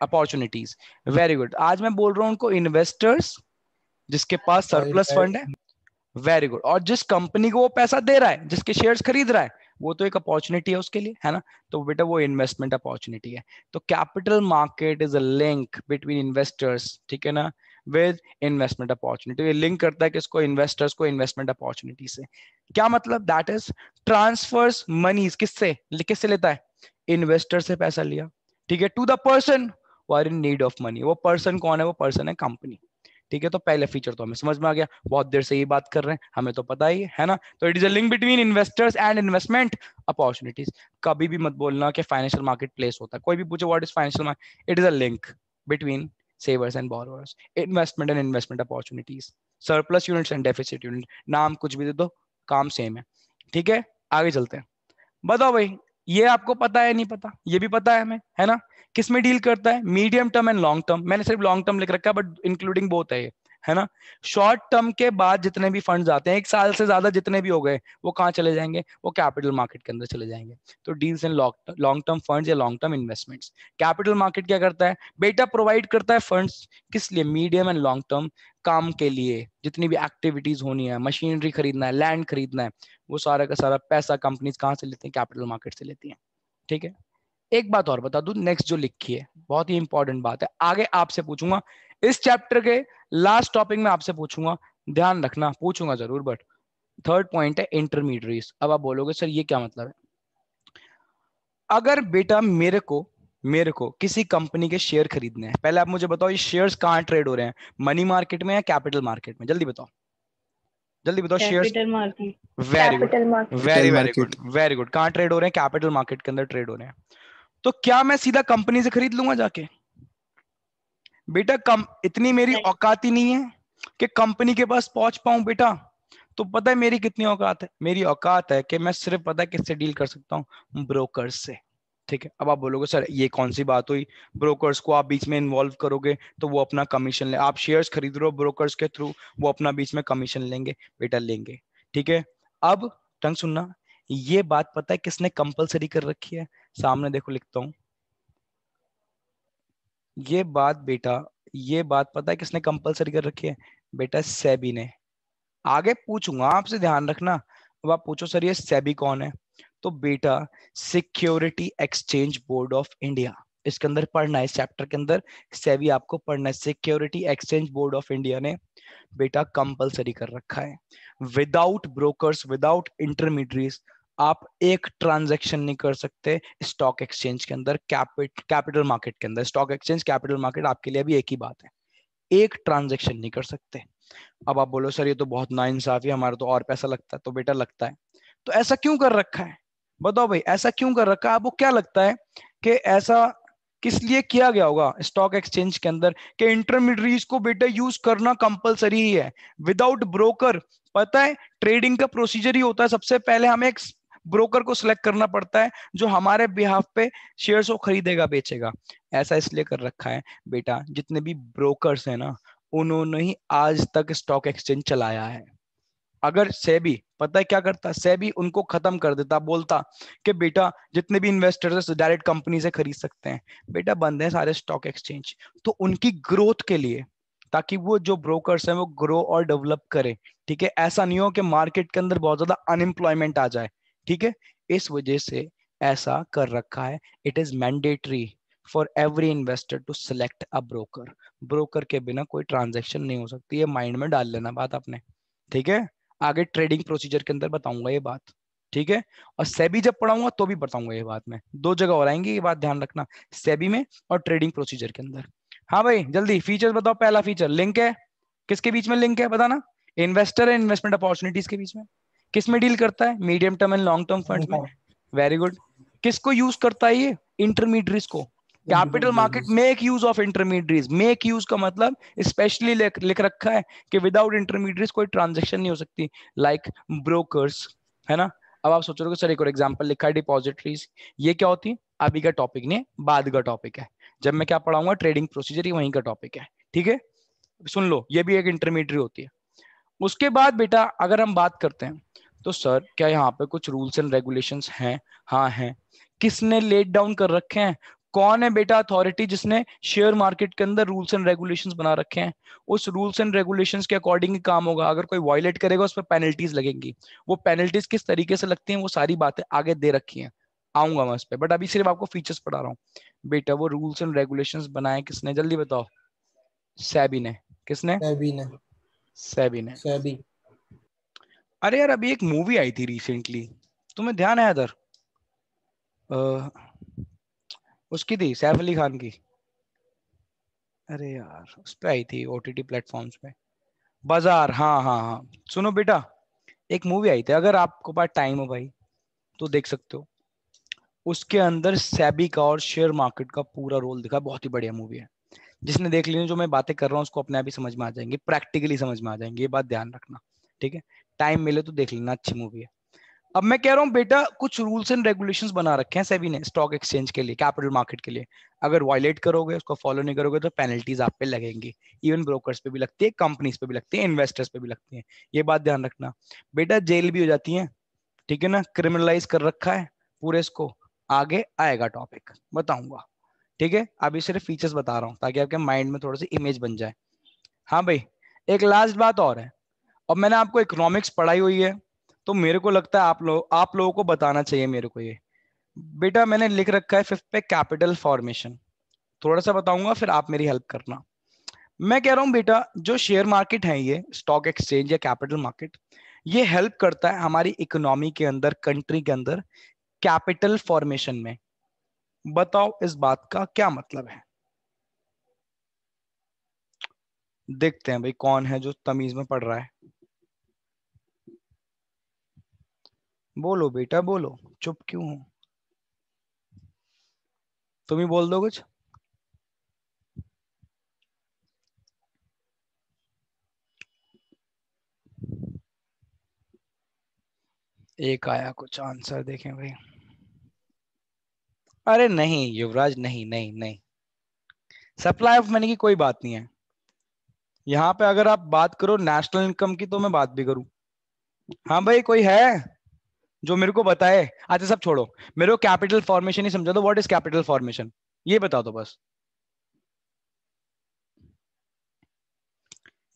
अपॉर्चुनिटीज, वेरी गुड। आज मैं बोल रहा हूँ उनको इन्वेस्टर्स जिसके पास सरप्लस फंड है, वेरी गुड। और जिस कंपनी को वो पैसा दे रहा है, जिसके शेयर्स खरीद रहा है, वो तो एक अपॉर्चुनिटी है उसके लिए, है ना। तो बेटा वो इन्वेस्टमेंट अपॉर्चुनिटी है। तो capital market is a link between investors, ठीक है ना, विद इन्वेस्टमेंट अपॉर्चुनिटी। ये लिंक करता है किसको? इन्वेस्टर्स को इन्वेस्टमेंट अपॉर्चुनिटी से। क्या मतलब? दैट इज ट्रांसफर्स मनीज, किससे किससे लेता है? इन्वेस्टर से पैसा लिया, ठीक है, to the person who are in need of money. वो पर्सन कौन है? वो पर्सन है कंपनी, ठीक है। तो पहले फीचर तो हमें समझ में आ गया, बहुत देर से ये बात कर रहे हैं, हमें तो पता ही है ना। तो it is a link between investors and investment opportunities. कभी भी मत बोलना कि फाइनेंशियल मार्केट प्लेस होता है, कोई भी पूछे what is financial market, it is a link between savers and borrowers, investment and investment opportunities, surplus units and deficit unit, नाम कुछ भी दे दो काम सेम है, ठीक है। आगे चलते हैं, बताओ भाई ये आपको पता है नहीं पता, ये भी पता है हमें, है ना। किस में डील करता है? Medium term and long term. मैंने सिर्फ लॉन्ग टर्म लिख रखा है बट इंक्लूडिंग बोथ है ये, है ना। शॉर्ट टर्म के बाद जितने भी फंड्स आते हैं, एक साल से ज्यादा जितने भी हो गए, वो कहाँ चले जाएंगे? वो कैपिटल मार्केट के अंदर चले जाएंगे। तो deals in long term funds या long term investments. Capital market क्या करता है बेटा? प्रोवाइड करता है फंड्स, किस लिए? मीडियम एंड लॉन्ग टर्म काम के लिए। जितनी भी एक्टिविटीज होनी है, मशीनरी खरीदना है, लैंड खरीदना है, वो सारा का सारा पैसा कंपनीज कहाँ से लेती है? कैपिटल मार्केट से लेती है। ठीक है, एक बात और बता दूं, नेक्स्ट जो लिखी है बहुत ही इंपॉर्टेंट बात है, आगे आपसे पूछूंगा इस चैप्टर के लास्ट टॉपिक में, आपसे पूछूंगा, ध्यान रखना, पूछूंगा जरूर। बट थर्ड पॉइंट है इंटरमीडिएट्स। अब आप बोलोगे सर ये क्या मतलब है? अगर बेटा मेरे को मेरे को किसी कंपनी के शेयर खरीदने हैं, पहले आप मुझे बताओ ये शेयर्स कहाँ ट्रेड हो रहे हैं, मनी मार्केट में या कैपिटल मार्केट में? जल्दी बताओ, जल्दी बताओ। Shares very good, very very good, very good. कहाँ ट्रेड हो रहे हैं? कैपिटल मार्केट के अंदर ट्रेड हो रहे हैं। तो क्या मैं सीधा कंपनी से खरीद लूंगा जाके? बेटा कम इतनी मेरी औकात ही नहीं है कि कंपनी के पास पहुंच पाऊं बेटा। तो पता है मेरी कितनी औकात है? मेरी औकात है कि मैं सिर्फ पता है किससे डील कर सकता हूं? ब्रोकर्स से। ठीक है, अब आप बोलोगे सर ये कौन सी बात हुई, ब्रोकर्स को आप बीच में इन्वॉल्व करोगे तो वो अपना कमीशन ले, आप शेयर्स खरीद रहे हो ब्रोकर्स के थ्रू, वो अपना बीच में कमीशन लेंगे बेटा, लेंगे। ठीक है, अब ढंग सुनना, ये बात पता है किसने कंपलसरी कर रखी है? सामने देखो लिखता हूँ, ये बात बेटा, ये बात पता है किसने कंपलसरी कर रखी है? बेटा सेबी ने। आगे पूछूंगा आपसे, ध्यान रखना। अब आप पूछो सर ये सेबी कौन है? तो बेटा security exchange board of India. इसके अंदर पढ़ना है, इस चैप्टर के अंदर सेबी आपको पढ़ना है। Security exchange board of India ने बेटा कंपलसरी कर रखा है, विदाउट ब्रोकर्स, विदाउट इंटरमीडिएट्स आप एक ट्रांजैक्शन नहीं कर सकते स्टॉक एक्सचेंज के अंदर, कैपिट कैपिटल मार्केट के अंदर। स्टॉक एक्सचेंज, कैपिटल मार्केट आपके लिए अभी एक ही बात है, एक ट्रांजैक्शन नहीं कर सकते। अब आप बोलो सर ये तो बहुत नाइंसाफी है, हमारा तो और पैसा लगता है। तो बेटा लगता है, तो ऐसा क्यों कर रखा है बताओ भाई, ऐसा क्यों कर रखा है? आपको क्या लगता है कि ऐसा किस लिए किया गया होगा स्टॉक एक्सचेंज के अंदर कि इंटरमीडिएट्स को बेटा यूज करना कंपलसरी ही है विदाउट ब्रोकर? पता है ट्रेडिंग का प्रोसीजर ही होता है, सबसे पहले हमें एक ब्रोकर को सिलेक्ट करना पड़ता है जो हमारे बिहाफ पे शेयर्स को खरीदेगा, बेचेगा। ऐसा इसलिए कर रखा है बेटा, जितने भी ब्रोकर्स हैं ना, उन्होंने ही आज तक स्टॉक एक्सचेंज चलाया है। अगर सेबी पता है क्या करता, सेबी उनको खत्म कर देता, बोलता कि बेटा जितने भी इन्वेस्टर्स डायरेक्ट कंपनी से खरीद सकते हैं, बेटा बंद है सारे स्टॉक एक्सचेंज। तो उनकी ग्रोथ के लिए, ताकि वो जो ब्रोकर्स हैं वो ग्रो और डेवलप करे। ठीक है, ऐसा नहीं हो कि मार्केट के अंदर बहुत ज्यादा अनएम्प्लॉयमेंट आ जाए। ठीक है, इस वजह से ऐसा कर रखा है। It is mandatory for every investor to select a broker. Broker के बिना कोई ट्रांजैक्शन नहीं हो सकती, ये माइंड में डाल लेना बात आपने। ठीक है, आगे ट्रेडिंग प्रोसीजर के अंदर बताऊंगा ये बात। ठीक है, और सेबी जब पढ़ाऊंगा तो भी बताऊंगा ये बात में, दो जगह और आएंगी ये बात, ध्यान रखना, सेबी में और ट्रेडिंग प्रोसीजर के अंदर। हाँ भाई जल्दी फीचर बताओ। पहला फीचर लिंक है, किसके बीच में लिंक है बताना? इन्वेस्टर एंड इन्वेस्टमेंट अपॉर्चुनिटीज के बीच में। किस में डील करता है? Medium term and long term funds में। Very good. किसको यूज करता है ये? इंटरमीडिएट्स को। Capital market make use of intermediates. Make use का मतलब स्पेशली लिख रखा है कि विदाउट इंटरमीडिएट्स कोई ट्रांजैक्शन नहीं हो सकती, लाइक ब्रोकर्स, है ना। अब आप सोच रहे हो सर एक और एग्जांपल लिखा है डिपॉजिटरीज, ये क्या होती है? अभी का टॉपिक नहीं, बाद का टॉपिक है। जब मैं क्या पढ़ाऊंगा ट्रेडिंग प्रोसीजर, ही वहीं का टॉपिक है। ठीक है, सुन लो, ये भी एक इंटरमीडिएट होती है। उसके बाद बेटा अगर हम बात करते हैं तो सर क्या यहाँ पे कुछ रूल्स एंड रेगुलेशंस हैं? हाँ हैं। किसने लेट डाउन कर रखे हैं? कौन है बेटा अथॉरिटी जिसने शेयर मार्केट के अंदर रूल्स एंड रेगुलेशंस बना रखे हैं? उस रूल्स एंड रेगुलेशंस के अकॉर्डिंग ही काम होगा। अगर कोई वायलेट करेगा उस पर पेनल्टीज लगेंगी। वो पेनल्टीज किस तरीके से लगती हैं वो सारी बातें आगे दे रखी हैं, आऊंगा मैं उस पर, बट अभी सिर्फ आपको फीचर्स पढ़ा रहा हूँ। बेटा वो रूल्स एंड रेगुलेशंस बनाए किसने? जल्दी बताओ। सेबी ने। किसने? सेबी ने। सेबी ने। सेबी। अरे यार अभी एक मूवी आई थी रिसेंटली, तुम्हें ध्यान है इधर, उसकी थी सैफ अली खान की, अरे यार उस पे आई थी ओटीटी प्लेटफॉर्म्स पे, बाजार। हाँ हाँ हाँ सुनो बेटा, एक मूवी आई थी, अगर आपको पास टाइम हो भाई तो देख सकते हो। उसके अंदर सेबी का और शेयर मार्केट का पूरा रोल दिखा, बहुत ही बढ़िया मूवी है। जिसने देख ली जो मैं बातें कर रहा हूँ उसको अपने आप ही समझ में आ जाएंगे, प्रैक्टिकली समझ में आ जाएंगे, ये बात ध्यान रखना। ठीक है, टाइम मिले तो देख लेना, अच्छी मूवी है। अब मैं कह रहा हूँ बेटा कुछ रूल्स एंड रेगुलेशंस बना रखे हैं सेबी ने स्टॉक एक्सचेंज के लिए, कैपिटल मार्केट के लिए। अगर वायलेट करोगे, उसको फॉलो नहीं करोगे तो पेनल्टीज आप पे लगेंगी। इवन ब्रोकर्स पे भी लगती है, कंपनीज पे भी लगती है, इन्वेस्टर्स पे भी लगती है। ये बात ध्यान रखना बेटा, जेल भी हो जाती है, ठीक है ना। क्रिमिनलाइज कर रखा है पूरे इसको, आगे आएगा टॉपिक बताऊंगा, ठीक है। अभी सिर्फ फीचर्स बता रहा हूँ ताकि आपके माइंड में थोड़ा सा इमेज बन जाए। हाँ भाई, एक लास्ट बात और है। अब मैंने आपको इकोनॉमिक्स पढ़ाई हुई है तो मेरे को लगता है आप लोग आप लोगों को बताना चाहिए मेरे को ये। बेटा मैंने लिख रखा है फिफ्थ पे कैपिटल फॉर्मेशन, थोड़ा सा बताऊंगा फिर आप मेरी हेल्प करना। मैं कह रहा हूँ बेटा जो शेयर मार्केट है, ये स्टॉक एक्सचेंज या कैपिटल मार्केट, ये हेल्प करता है हमारी इकोनॉमी के अंदर, कंट्री के अंदर कैपिटल फॉर्मेशन में। बताओ इस बात का क्या मतलब है। देखते हैं भाई कौन है जो तमीज में पढ़ रहा है। बोलो बेटा बोलो, चुप क्यों हो, तुम ही बोल दो कुछ। एक आया कुछ आंसर, देखें भाई। अरे नहीं युवराज, नहीं नहीं नहीं, सप्लाई ऑफ मनी की कोई बात नहीं है यहाँ पे। अगर आप बात करो नेशनल इनकम की तो मैं बात भी करूं। हाँ भाई कोई है जो मेरे को बताए। अच्छा सब छोड़ो, मेरे को कैपिटल फॉर्मेशन ही समझा दो। व्हाट इज कैपिटल फॉर्मेशन, ये बता दो बस।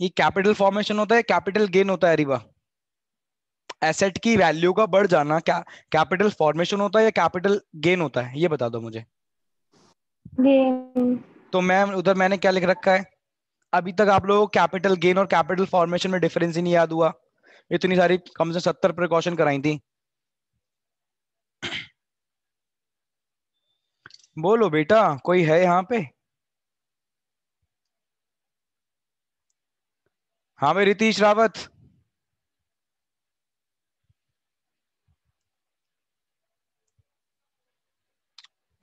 ये कैपिटल फॉर्मेशन होता है, कैपिटल गेन होता है। अरीबा एसेट की वैल्यू का बढ़ जाना क्या कैपिटल फॉर्मेशन होता है या कैपिटल गेन होता है, ये बता दो मुझे। गेन। तो मैं उधर मैंने क्या लिख रखा है, अभी तक आप लोगों को कैपिटल गेन और कैपिटल फॉर्मेशन में डिफरेंस ही नहीं याद हुआ। इतनी सारी कम से सत्तर प्रिकॉशन कराई थी। बोलो बेटा कोई है यहाँ पे। हाँ भाई रितीश रावत,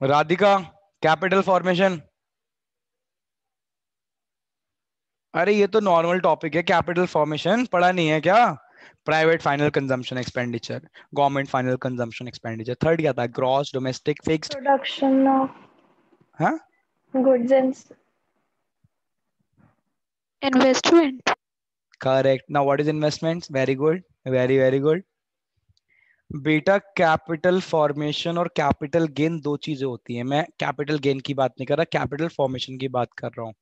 राधिका, कैपिटल फॉर्मेशन। अरे ये तो नॉर्मल टॉपिक है, कैपिटल फॉर्मेशन पढ़ा नहीं है क्या। Private final consumption expenditure, government final consumption expenditure, third क्या था, gross domestic fixed production of goods and investment. Correct, now what is investments. Very good very very good बेटा। Capital formation और capital gain दो चीजें होती है। मैं capital gain की बात नहीं कर रहा, कैपिटल फॉर्मेशन की बात कर रहा हूँ।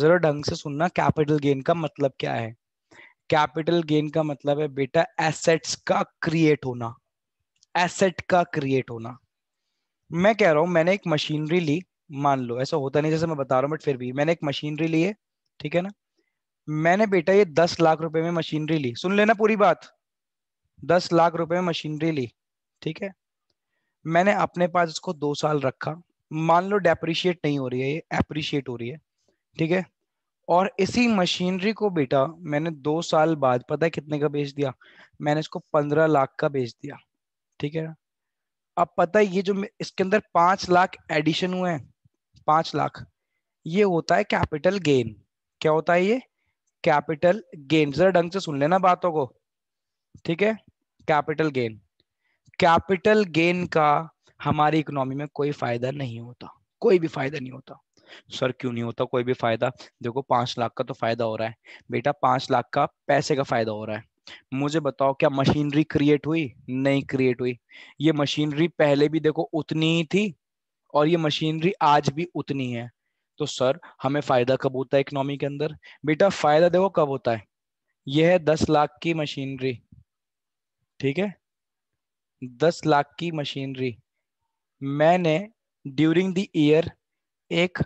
जरा ढंग से सुनना, कैपिटल गेन का मतलब क्या है। कैपिटल गेन का मतलब है बेटा एसेट्स का क्रिएट होना, एसेट का क्रिएट होना। मैं कह रहा हूं मैंने एक मशीनरी ली, मान लो ऐसा होता नहीं जैसे मैं बता रहा हूं बट फिर भी मैंने एक मशीनरी ली है, ठीक है ना। मैंने बेटा ये दस लाख रुपए में मशीनरी ली, सुन लेना पूरी बात, दस लाख रुपए में मशीनरी ली, ठीक है। मैंने अपने पास इसको दो साल रखा, मान लो डेप्रिशिएट नहीं हो रही है ये, एप्रिशिएट हो रही है, ठीक है। और इसी मशीनरी को बेटा मैंने दो साल बाद पता है कितने का बेच दिया, मैंने इसको पंद्रह लाख का बेच दिया, ठीक है। अब पता है ये जो इसके अंदर पांच लाख एडिशन हुए हैं, पांच लाख ये होता है कैपिटल गेन। क्या होता है ये, कैपिटल गेन। जरा ढंग से सुन लेना बातों को, ठीक है। कैपिटल गेन, कैपिटल गेन का हमारी इकोनॉमी में कोई फायदा नहीं होता, कोई भी फायदा नहीं होता। सर क्यों नहीं होता कोई भी फायदा, देखो पांच लाख का तो फायदा हो रहा है बेटा, पांच लाख का पैसे का फायदा हो रहा है। मुझे बताओ क्या मशीनरी क्रिएट हुई, नहीं क्रिएट हुई। ये मशीनरी पहले भी देखो उतनी ही थी और ये मशीनरी आज भी उतनी है। तो सर हमें फायदा कब होता है इकोनॉमी के अंदर, बेटा फायदा देखो कब होता है। यह है दस लाख की मशीनरी, ठीक है, दस लाख की मशीनरी। मैंने ड्यूरिंग द ईयर एक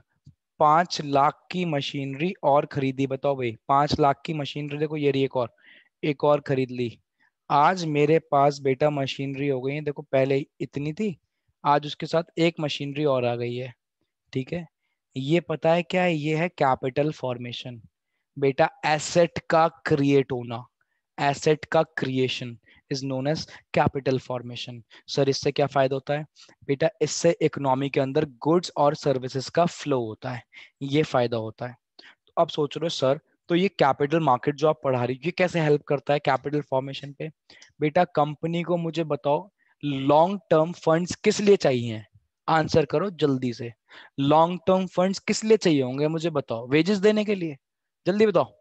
पांच लाख की मशीनरी और खरीदी, बताओ भाई पांच लाख की मशीनरी, देखो ये रही एक और, एक और खरीद ली। आज मेरे पास बेटा मशीनरी हो गई है, देखो पहले इतनी थी, आज उसके साथ एक मशीनरी और आ गई है, ठीक है। ये पता है क्या है, ये है कैपिटल फॉर्मेशन बेटा, एसेट का क्रिएट होना, एसेट का creation is known as capital formation. Sir इससे क्या फायदा होता है, बेटा इससे इकोनॉमी के अंदर गुड्स और सर्विसेज का फ्लो होता है, ये फायदा होता है। तो अब सोच रहे हो सर तो ये कैपिटल मार्केट जो आप पढ़ा रही हो ये कैसे हेल्प करता है कैपिटल फॉर्मेशन पे। बेटा कंपनी को मुझे बताओ लॉन्ग टर्म फंड्स किस लिए चाहिए, आंसर करो जल्दी से। लॉन्ग टर्म फंड्स किस लिए चाहिए होंगे मुझे बताओ, वेजेस देने के लिए, जल्दी बताओ,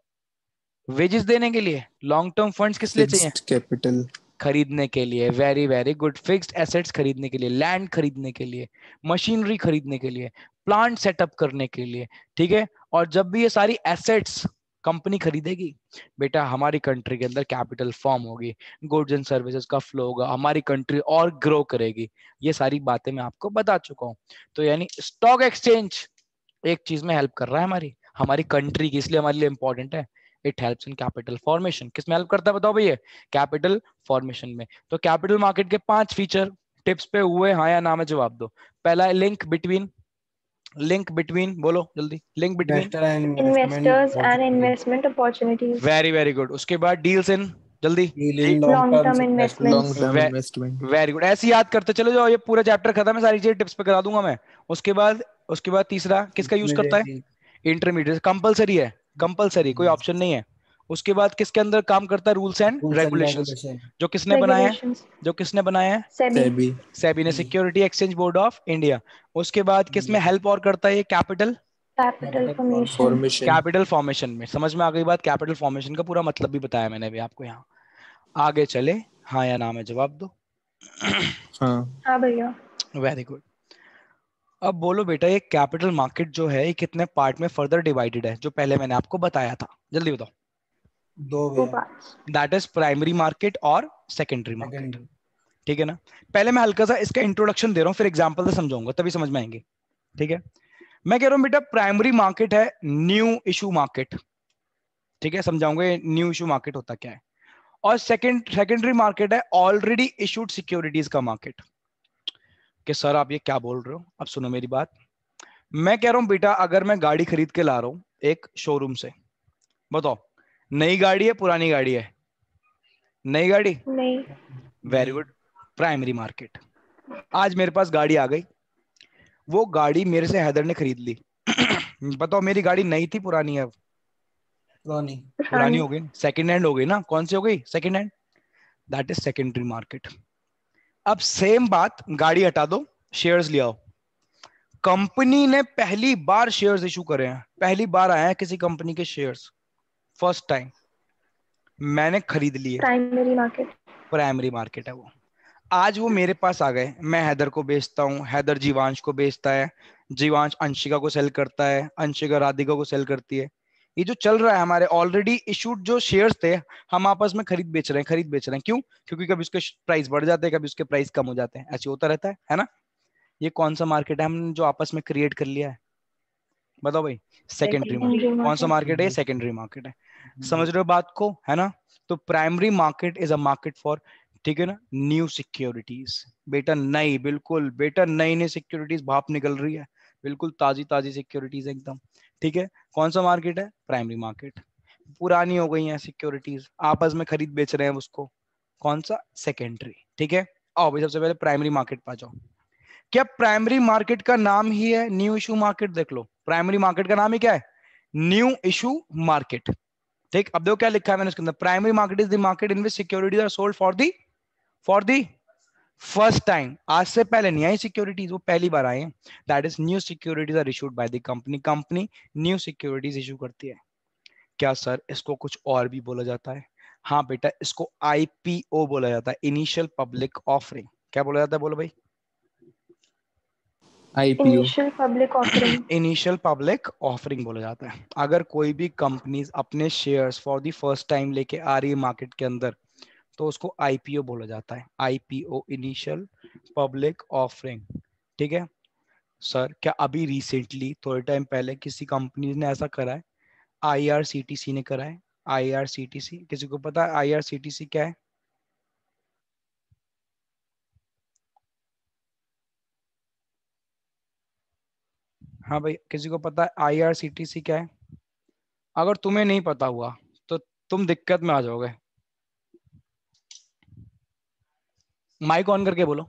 वेजेस देने के लिए लॉन्ग टर्म फंड्स किस लिए चाहिए, कैपिटल खरीदने के लिए, very very good, fixed assets खरीदने के लिए, लैंड खरीदने के लिए, मशीनरी खरीदने के लिए, प्लांट सेटअप करने के लिए, ठीक है। और जब भी ये सारी एसेट्स कंपनी खरीदेगी बेटा हमारी कंट्री के अंदर कैपिटल फॉर्म होगी, गुड्स एंड सर्विसेज का फ्लो होगा, हमारी कंट्री और ग्रो करेगी। ये सारी बातें मैं आपको बता चुका हूँ। तो यानी स्टॉक एक्सचेंज एक चीज में हेल्प कर रहा है हमारी हमारी कंट्री की, इसलिए हमारे लिए इंपॉर्टेंट है। It helps in capital formation, किस में हेल्प करता है बताओ भैया, कैपिटल फॉर्मेशन में। तो कैपिटल मार्केट के पांच फीचर टिप्स पे हुए, हाँ या ना में जवाब दो। पहला लिंक बिटवीन, लिंक बिटवीन बोलो जल्दी, link between investors and investment opportunities, very very good. उसके बाद डील्स इन जल्दी, long term investment, very good. ऐसे याद करते चलो जाओ, ये पूरा चैप्टर खत्म है, सारी चीजें टिप्स पे करा दूंगा मैं। उसके बाद उसके बाद तीसरा किसका यूज करता है, इंटरमीडिएट, कंपलसरी है, कंपलसरी कोई ऑप्शन नहीं है। उसके बाद किसके अंदर काम करता है, रूल्स एंड रेगुलेशंस, जो किसने बनाया है, जो किसने बनाया है, सेबी, सेबी ने, security exchange board of India. उसके बाद किसमें हेल्प और करता है, capital capital formation, capital formation में। समझ में आ गई बात, कैपिटल फॉर्मेशन का पूरा मतलब भी बताया मैंने अभी आपको। यहाँ आगे चले, हाँ या ना में जवाब दो। हाँ भैया, वेरी गुड। अब बोलो बेटा ये कैपिटल मार्केट जो है ये कितने पार्ट में फर्दर डिवाइडेड है, जो पहले मैंने आपको बताया था, जल्दी बताओ। दो part, that is primary market और सेकेंडरी मार्केट, ठीक है ना। पहले मैं हल्का सा इसका इंट्रोडक्शन दे रहा हूँ, फिर एग्जांपल से समझाऊंगा, तभी समझ में आएंगे, ठीक है। मैं कह रहा हूँ बेटा प्राइमरी मार्केट है न्यू इशू मार्केट, ठीक है, समझाऊंगा न्यू इशू मार्केट होता क्या है। और सेकेंड सेकेंडरी मार्केट है ऑलरेडी इशूड सिक्योरिटीज का मार्केट। कि सर आप ये क्या बोल रहे हो, अब सुनो मेरी बात। मैं कह रहा हूँ बेटा अगर मैं गाड़ी खरीद के ला रहा हूँ एक शोरूम से, बताओ नई गाड़ी है पुरानी गाड़ी है, नई गाड़ी नहीं, वेरी गुड, प्राइमरी मार्केट। आज मेरे पास गाड़ी आ गई, वो गाड़ी मेरे से हैदर ने खरीद ली, बताओ मेरी गाड़ी नई थी पुरानी है, अब पुरानी पुरानी हो गई, सेकेंड हैंड हो गई ना, कौन सी हो गई, second hand, that is secondary market. अब सेम बात, गाड़ी हटा दो, शेयर्स ले आओ, कंपनी ने पहली बार शेयर्स इशू करे हैं, पहली बार आया है किसी कंपनी के शेयर्स, फर्स्ट टाइम मैंने खरीद लिए, प्राइमरी मार्केट, प्राइमरी मार्केट है वो। आज वो मेरे पास आ गए, मैं हैदर को बेचता हूँ, हैदर जीवांश को बेचता है, जीवांश अंशिका को सेल करता है, अंशिका राधिका को सेल करती है। ये जो चल रहा है हमारे ऑलरेडी इशूड जो शेयर्स थे हम आपस में खरीद बेच रहे हैं, खरीद बेच रहे हैं, क्यों, क्योंकि कभी उसके प्राइस बढ़ जाते हैं, कभी उसके प्राइस कम हो जाते हैं, ऐसे होता रहता है, है ना। ये कौन सा मार्केट है हमने जो आपस में क्रिएट कर लिया है, बताओ भाई, सेकेंडरी मार्केट। कौन सा मार्केट है, सेकेंडरी मार्केट है, समझ रहे हो बात को, है ना। तो primary market is a market for, ठीक है ना, न्यू सिक्योरिटीज, बेटा नई, बिल्कुल बेटा नई नई सिक्योरिटीज भाप निकल रही है, बिल्कुल ताजी ताजी सिक्योरिटीज एकदम, ठीक है। कौन सा मार्केट है, प्राइमरी मार्केट। पुरानी हो गई है सिक्योरिटीज, आपस में खरीद बेच रहे हैं उसको, कौन सा, सेकेंडरी, ठीक है। आओ भाई सबसे पहले प्राइमरी मार्केट पर जाओ। क्या प्राइमरी मार्केट का नाम ही है न्यू इशू मार्केट, देख लो प्राइमरी मार्केट का नाम ही क्या है, न्यू इशू मार्केट, ठीक। अब देखो क्या लिखा है मैंने उसके अंदर, primary market is the market in which securities are sold for the for the first time, आज से पहले नहीं आई सिक्योरिटीज, वो पहली बार आए हैं, that is new securities are issued by the company, company new securities issue करती है। क्या सर इसको कुछ और भी बोला जाता है, हाँ बेटा इसको आईपीओ बोला जाता है, इनिशियल पब्लिक ऑफरिंग। क्या बोला जाता है, बोलो भाई, आईपीओ, initial public offering, initial public offering बोला जाता है। अगर कोई भी कंपनीज अपने shares for the first time लेके आ रही है मार्केट के अंदर तो उसको आईपीओ बोला जाता है, आईपीओ, इनिशियल पब्लिक ऑफरिंग, ठीक है। सर क्या अभी रिसेंटली थोड़े टाइम पहले किसी कंपनी ने ऐसा करा है, आईआरसीटीसी ने करा है, आईआरसीटीसी, किसी को पता है आईआरसीटीसी क्या है, हाँ भाई किसी को पता है आईआरसीटीसी क्या है। अगर तुम्हें नहीं पता हुआ तो तुम दिक्कत में आ जाओगे, माइक ऑन करके बोलो,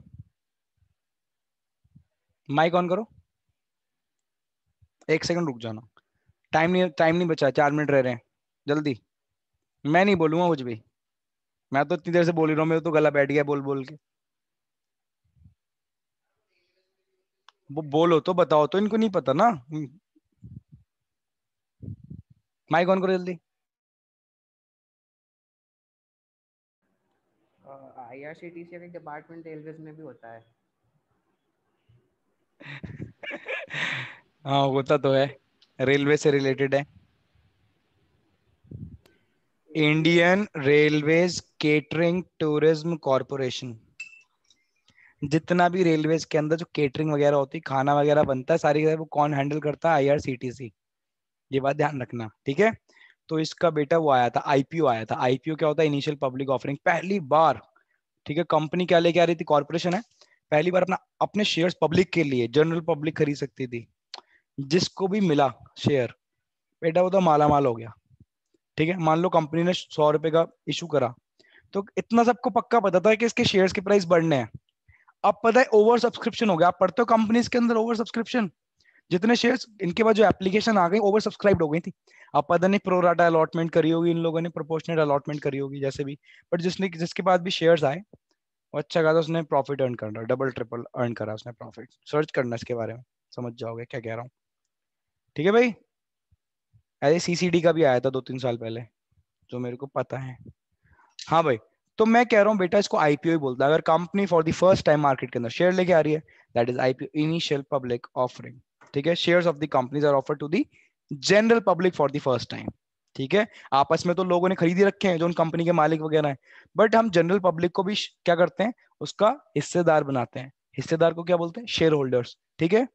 माइक ऑन करो, एक सेकंड रुक जाना, टाइम नहीं टाइम नहीं बचा, चार मिनट रह रहे हैं, जल्दी, मैं नहीं बोलूंगा कुछ भी, मैं तो इतनी देर से बोल ही रहा हूँ, मेरे तो गला बैठ गया बोल बोल के। वो बोलो तो बताओ तो, इनको नहीं पता ना। माइक ऑन करो जल्दी। आईआरसीटीसी के डिपार्टमेंट रेलवेज में भी होता है। हाँ होता तो है, रेलवे से रिलेटेड है। Indian railways catering tourism corporation, जितना भी रेलवेज के अंदर जो केटरिंग वगैरह होती है, खाना वगैरह बनता है, सारी वो कौन हैंडल करता है? आईआरसीटीसी। ये बात ध्यान रखना, ठीक है। तो इसका बेटा वो आया था, आईपीओ आया था। आईपीओ क्या होता है? Initial public offering. पहली बार, ठीक है, कंपनी क्या लेके आ रही थी? कॉर्पोरेशन है, पहली बार अपना अपने शेयर्स पब्लिक के लिए, जनरल पब्लिक खरीद सकती थी। जिसको भी मिला शेयर बेटा वो तो माला माल हो गया, ठीक है। मान लो कंपनी ने सौ रुपए का इशू करा, तो इतना सबको पक्का पता था कि इसके शेयर्स के प्राइस बढ़ने हैं। अब पता है ओवर सब्सक्रिप्शन हो गया। आप पढ़ते हो कंपनीज के अंदर ओवर सब्सक्रिप्शन, जितने शेयर्स इनके पास जो एप्लीकेशन आ गई ओवर सब्सक्राइब्ड हो गई थी। अब पता नहीं प्रोराटा अलॉटमेंट करी होगी इन लोगों ने, प्रोपोर्शनल अलॉटमेंट करी होगी, जैसे भी। बट जिसने जिसके पास भी शेयर्स आए और अच्छा खासा उसने प्रॉफिट अर्न कर रहा, डबल ट्रिपल अर्न करा उसने प्रॉफिट। सर्च करना इसके बारे में, समझ जाओगे क्या कह रहा हूँ, ठीक है भाई। अरे सीसीडी का भी आया था दो तीन साल पहले, जो मेरे को पता है। हाँ भाई, तो मैं कह रहा हूँ बेटा इसको आईपीओ ही बोलता है। अगर company for the first time market के अंदर शेयर लेके आ रही है, that is आईपीओ, initial public offering, ठीक है। Shares of the companies are offered to the general public for the first time, ठीक है। आपस में तो लोगों ने खरीदी रखे हैं जो उन कंपनी के मालिक वगैरह हैं, बट हम जनरल पब्लिक को भी क्या करते हैं? उसका हिस्सेदार बनाते हैं। हिस्सेदार को क्या बोलते हैं? शेयर होल्डर्स, ठीक है।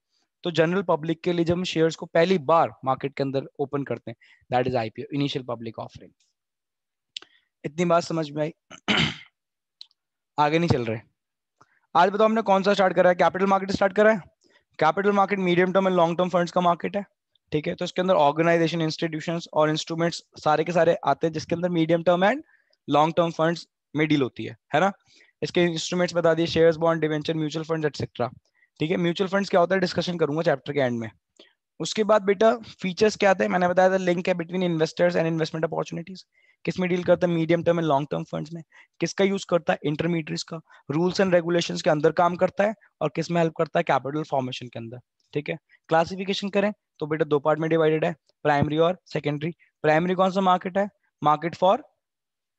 तो जनरल पब्लिक के लिए जब हम शेयर्स को पहली बार मार्केट के अंदर ओपन करते हैं, that is आईपीओ, initial public offering. इतनी बात समझ में आई? आगे नहीं चल रहे। आज बताओ हमने कौन सा स्टार्ट करा है? कैपिटल मार्केट स्टार्ट करा है। Capital market medium term and long term funds का मार्केट है, ठीक है। तो इसके अंदर ऑर्गेनाइजेशन, इंस्टीट्यूशंस और इंस्ट्रूमेंट्स सारे के सारे आते हैं, जिसके अंदर medium term and long term funds में डील होती है, है ना। इसके इंस्ट्रूमेंट्स बता दिए, shares, bond, debenture, mutual funds etcetera, ठीक है। म्यूचुअल फंड्स क्या होता है डिस्कशन करूंगा चैप्टर के एंड में। उसके बाद बेटा फीचर्स क्या आते हैं? मैंने बताया था लिंक है between investors and investment opportunities. किस में डील करता है? Medium term and long term funds में। किसका यूज करता है? इंटरमीडिएट्स का। रूल्स एंड रेगुलेशंस के अंदर काम करता है और किस में हेल्प करता है? कैपिटल फॉर्मेशन के अंदर, ठीक है। क्लासिफिकेशन करें तो बेटा दो पार्ट में डिवाइडेड है, प्राइमरी और सेकेंडरी। प्राइमरी कौन सा मार्केट है? Market for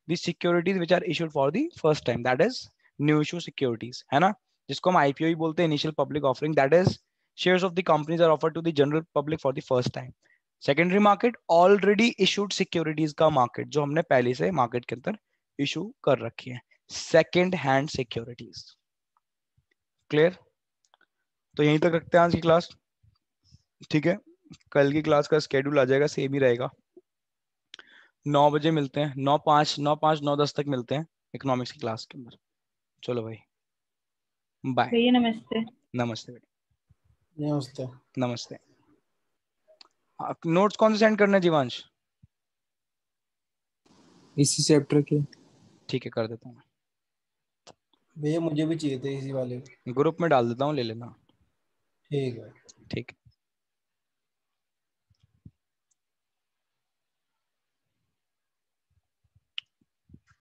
the securities which are issued for the first time, that is new issue securities, है ना, जिसको हम आईपीओ ही बोलते हैं, initial public offering, that is shares of the companies are offered to the general public for the first time. Secondary market already issued securities का market, जो हमने पहले से मार्केट के अंदर इशू कर रखी है, सेकेंड हैंड सिक्योरिटीज। क्लियर? तो यहीं तक रखते हैं आज की क्लास, ठीक है। कल की क्लास का स्केड्यूल आ जाएगा, सेम ही रहेगा। नौ बजे मिलते हैं, नौ पाँच नौ पाँच नौ दस तक मिलते हैं इकोनॉमिक्स की क्लास के अंदर। चलो भाई बाय। नमस्ते। नमस्ते बेटा। नमस्ते। नमस्ते। नोट्स कौन से सेंड करने जीवांश? इसी चैप्टर के, ठीक है, कर देता हूँ भैया, मुझे भी चाहिए थे इसी वाले, ग्रुप में डाल देता हूँ, ले लेना। ठीक है, ठीक है।